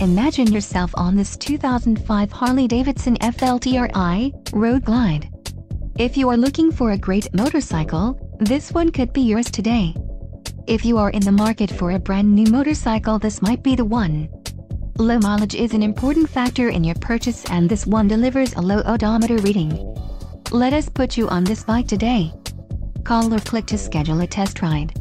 Imagine yourself on this 2005 Harley-Davidson FLTRI Road Glide. If you are looking for a great motorcycle, this one could be yours today. If you are in the market for a brand new motorcycle, this might be the one. Low mileage is an important factor in your purchase, and this one delivers a low odometer reading. Let us put you on this bike today. Call or click to schedule a test ride.